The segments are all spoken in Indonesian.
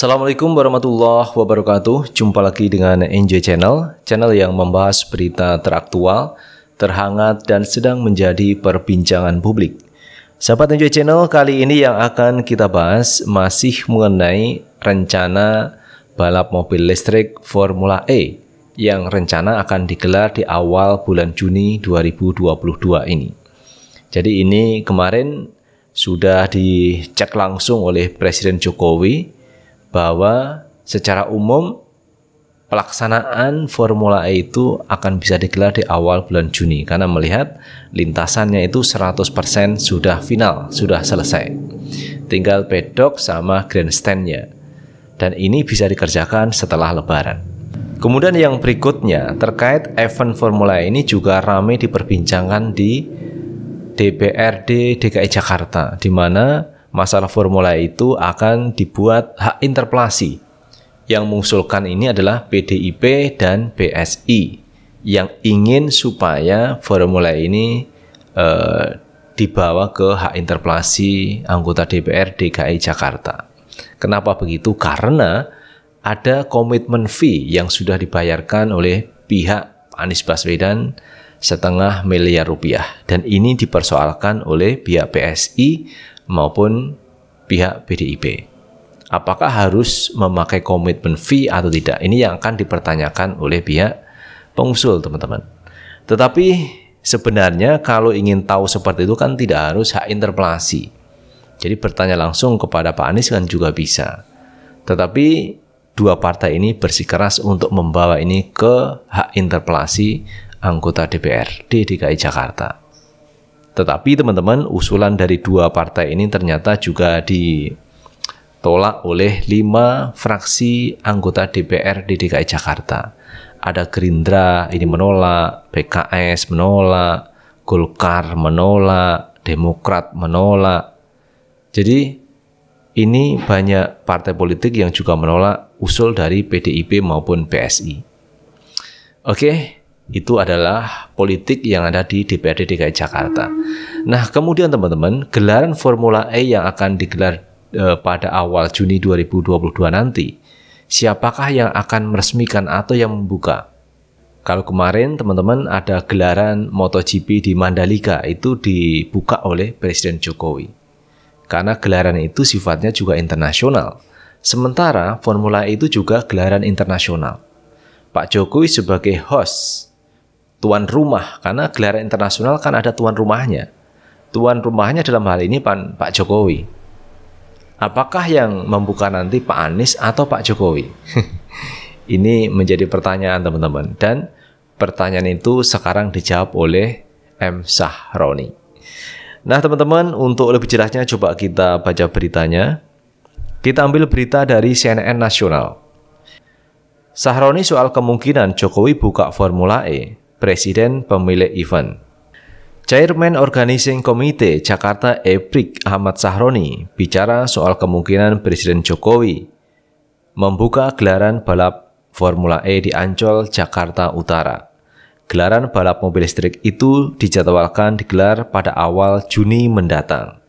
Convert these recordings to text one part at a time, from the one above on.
Assalamualaikum warahmatullahi wabarakatuh. Jumpa lagi dengan Enjoy Channel, channel yang membahas berita teraktual, terhangat, dan sedang menjadi perbincangan publik. Sahabat Enjoy Channel, kali ini yang akan kita bahas masih mengenai rencana balap mobil listrik Formula E yang rencana akan digelar di awal bulan Juni 2022 ini. Jadi ini kemarin sudah dicek langsung oleh Presiden Jokowi bahwa secara umum pelaksanaan Formula E itu akan bisa digelar di awal bulan Juni karena melihat lintasannya itu 100% sudah final, sudah selesai, tinggal pedok sama grandstandnya, dan ini bisa dikerjakan setelah Lebaran. Kemudian yang berikutnya terkait event Formula E ini juga ramai diperbincangkan di DPRD DKI Jakarta, di mana masalah Formula E itu akan dibuat hak interpelasi. Yang mengusulkan ini adalah PDIP dan PSI yang ingin supaya Formula E ini dibawa ke hak interpelasi anggota DPR DKI Jakarta. Kenapa begitu? Karena ada komitmen fee yang sudah dibayarkan oleh pihak Anies Baswedan Rp0,5 miliar, dan ini dipersoalkan oleh pihak PSI maupun pihak PDIP. Apakah harus memakai komitmen fee atau tidak? Ini yang akan dipertanyakan oleh pihak pengusul, teman-teman. Tetapi sebenarnya kalau ingin tahu seperti itu kan tidak harus hak interpelasi. Jadi bertanya langsung kepada Pak Anies kan juga bisa. Tetapi dua partai ini bersikeras untuk membawa ini ke hak interpelasi anggota DPRD DKI Jakarta. Tetapi teman-teman, usulan dari dua partai ini ternyata juga ditolak oleh 5 fraksi anggota DPRD DKI Jakarta. Ada Gerindra ini menolak, PKS menolak, Golkar menolak, Demokrat menolak. Jadi ini banyak partai politik yang juga menolak usul dari PDIP maupun PSI. Oke. Itu adalah politik yang ada di DPRD DKI Jakarta. Nah, kemudian teman-teman, gelaran Formula E yang akan digelar pada awal Juni 2022 nanti, siapakah yang akan meresmikan atau yang membuka? Kalau kemarin teman-teman ada gelaran MotoGP di Mandalika, itu dibuka oleh Presiden Jokowi. Karena gelaran itu sifatnya juga internasional. Sementara Formula E itu juga gelaran internasional. Pak Jokowi sebagai host, tuan rumah, karena gelaran internasional kan ada tuan rumahnya. Tuan rumahnya dalam hal ini Pak Jokowi. Apakah yang membuka nanti Pak Anies atau Pak Jokowi? Ini menjadi pertanyaan teman-teman. Dan pertanyaan itu sekarang dijawab oleh Ahmad Sahroni. Nah teman-teman, untuk lebih jelasnya coba kita baca beritanya. Kita ambil berita dari CNN Nasional. Sahroni soal kemungkinan Jokowi buka Formula E. Presiden pemilik event. Chairman Organizing Committee Jakarta E Prix Ahmad Sahroni bicara soal kemungkinan Presiden Jokowi membuka gelaran balap Formula E di Ancol, Jakarta Utara. Gelaran balap mobil listrik itu dijadwalkan digelar pada awal Juni mendatang.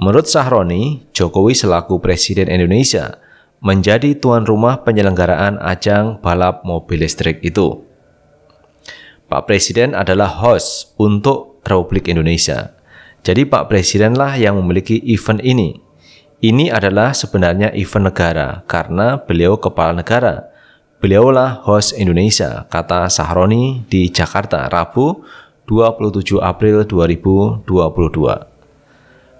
Menurut Sahroni, Jokowi selaku Presiden Indonesia menjadi tuan rumah penyelenggaraan ajang balap mobil listrik itu. Pak Presiden adalah host untuk Republik Indonesia. Jadi Pak Presidenlah yang memiliki event ini. Ini adalah sebenarnya event negara karena beliau kepala negara. Beliaulah host Indonesia, kata Sahroni di Jakarta, Rabu 27 April 2022.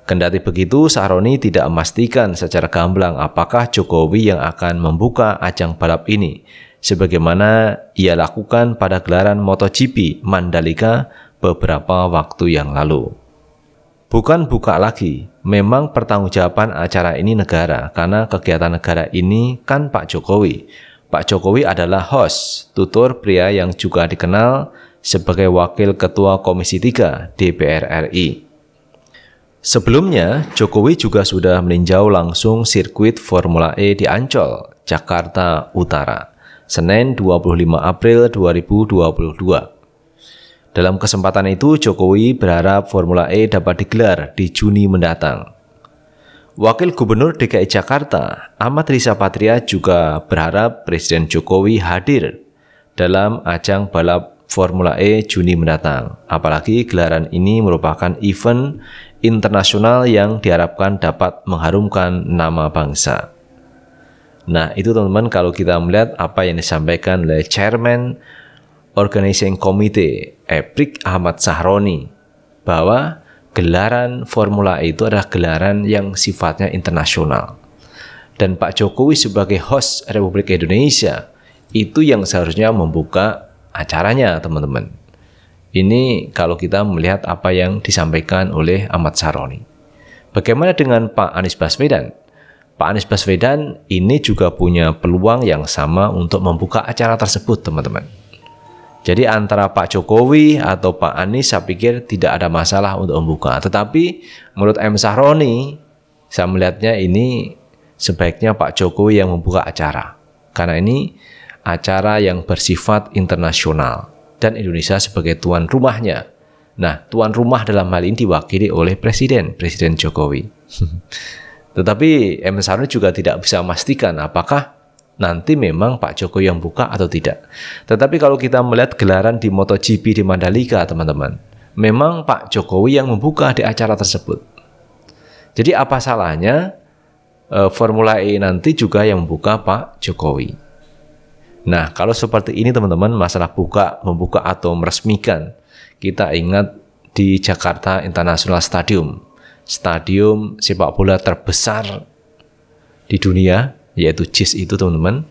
Kendati begitu, Sahroni tidak memastikan secara gamblang apakah Jokowi yang akan membuka ajang balap ini, sebagaimana ia lakukan pada gelaran MotoGP Mandalika beberapa waktu yang lalu. Bukan buka lagi, memang pertanggungjawaban acara ini negara, karena kegiatan negara ini kan Pak Jokowi. Pak Jokowi adalah host, tutur pria yang juga dikenal sebagai Wakil Ketua Komisi III DPR RI. Sebelumnya, Jokowi juga sudah meninjau langsung sirkuit Formula E di Ancol, Jakarta Utara, Senin 25 April 2022. Dalam kesempatan itu, Jokowi berharap Formula E dapat digelar di Juni mendatang. Wakil Gubernur DKI Jakarta, Ahmad Riza Patria juga berharap Presiden Jokowi hadir dalam ajang balap Formula E Juni mendatang. Apalagi gelaran ini merupakan event internasional yang diharapkan dapat mengharumkan nama bangsa. Nah, itu teman-teman kalau kita melihat apa yang disampaikan oleh Chairman Organizing Committee EPRIC Ahmad Sahroni, bahwa gelaran Formula E itu adalah gelaran yang sifatnya internasional. Dan Pak Jokowi sebagai host Republik Indonesia itu yang seharusnya membuka acaranya, teman-teman. Ini kalau kita melihat apa yang disampaikan oleh Ahmad Sahroni. Bagaimana dengan Pak Anies Baswedan? Pak Anies Baswedan ini juga punya peluang yang sama untuk membuka acara tersebut, teman-teman. Jadi antara Pak Jokowi atau Pak Anies saya pikir tidak ada masalah untuk membuka. Tetapi menurut M. Sahroni, saya melihatnya ini sebaiknya Pak Jokowi yang membuka acara. Karena ini acara yang bersifat internasional dan Indonesia sebagai tuan rumahnya. Nah, tuan rumah dalam hal ini diwakili oleh Presiden Jokowi. Tetapi M. Sahroni juga tidak bisa memastikan apakah nanti memang Pak Jokowi yang buka atau tidak. Tetapi kalau kita melihat gelaran di MotoGP di Mandalika, teman-teman, memang Pak Jokowi yang membuka di acara tersebut. Jadi apa salahnya Formula E nanti juga yang membuka Pak Jokowi? Nah, kalau seperti ini teman-teman, masalah buka, membuka atau meresmikan, kita ingat di Jakarta International Stadium, stadium sepak bola terbesar di dunia, yaitu JIS itu, teman-teman,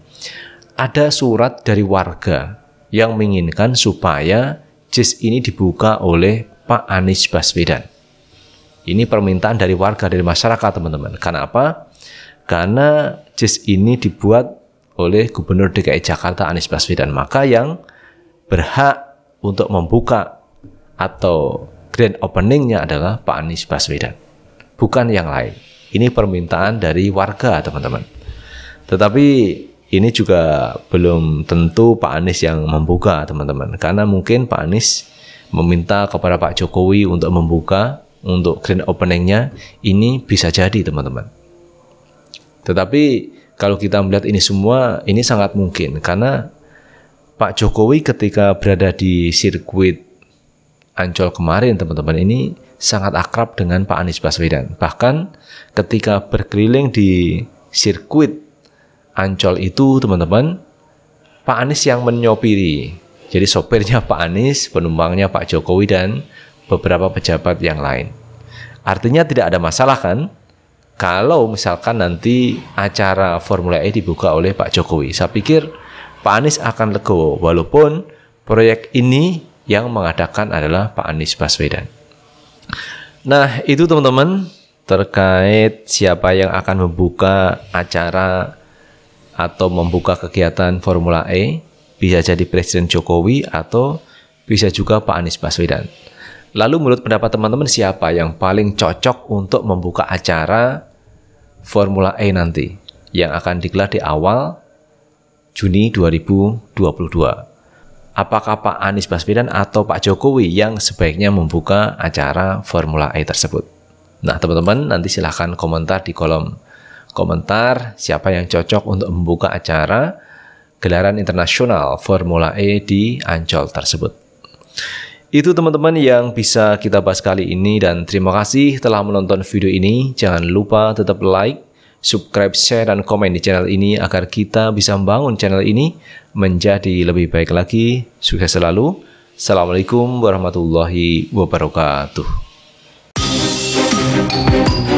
ada surat dari warga yang menginginkan supaya JIS ini dibuka oleh Pak Anies Baswedan. Ini permintaan dari warga, dari masyarakat, teman-teman. Karena apa? Karena JIS ini dibuat oleh Gubernur DKI Jakarta Anies Baswedan, maka yang berhak untuk membuka atau grand openingnya adalah Pak Anies Baswedan, bukan yang lain. Ini permintaan dari warga, teman-teman. Tetapi ini juga belum tentu Pak Anies yang membuka, teman-teman. Karena mungkin Pak Anies meminta kepada Pak Jokowi untuk membuka untuk grand openingnya. Ini bisa jadi, teman-teman. Tetapi kalau kita melihat ini semua, ini sangat mungkin. Karena Pak Jokowi ketika berada di sirkuit Ancol kemarin, teman-teman, ini sangat akrab dengan Pak Anies Baswedan. Bahkan ketika berkeliling di sirkuit Ancol itu, teman-teman, Pak Anies yang menyopiri. Jadi sopirnya Pak Anies, penumpangnya Pak Jokowi, dan beberapa pejabat yang lain. Artinya tidak ada masalah kan kalau misalkan nanti acara Formula E dibuka oleh Pak Jokowi. Saya pikir Pak Anies akan legowo, walaupun proyek ini yang mengadakan adalah Pak Anies Baswedan. Nah, itu teman-teman terkait siapa yang akan membuka acara atau membuka kegiatan Formula E. Bisa jadi Presiden Jokowi atau bisa juga Pak Anies Baswedan. Lalu menurut pendapat teman-teman, siapa yang paling cocok untuk membuka acara Formula E nanti yang akan digelar di awal Juni 2022? Apakah Pak Anies Baswedan atau Pak Jokowi yang sebaiknya membuka acara Formula E tersebut? Nah, teman-teman, nanti silahkan komentar di kolom komentar siapa yang cocok untuk membuka acara gelaran internasional Formula E di Ancol tersebut. Itu teman-teman yang bisa kita bahas kali ini, dan terima kasih telah menonton video ini. Jangan lupa tetap like, subscribe, share, dan komen di channel ini agar kita bisa membangun channel ini menjadi lebih baik lagi. Sukses selalu. Assalamualaikum warahmatullahi wabarakatuh.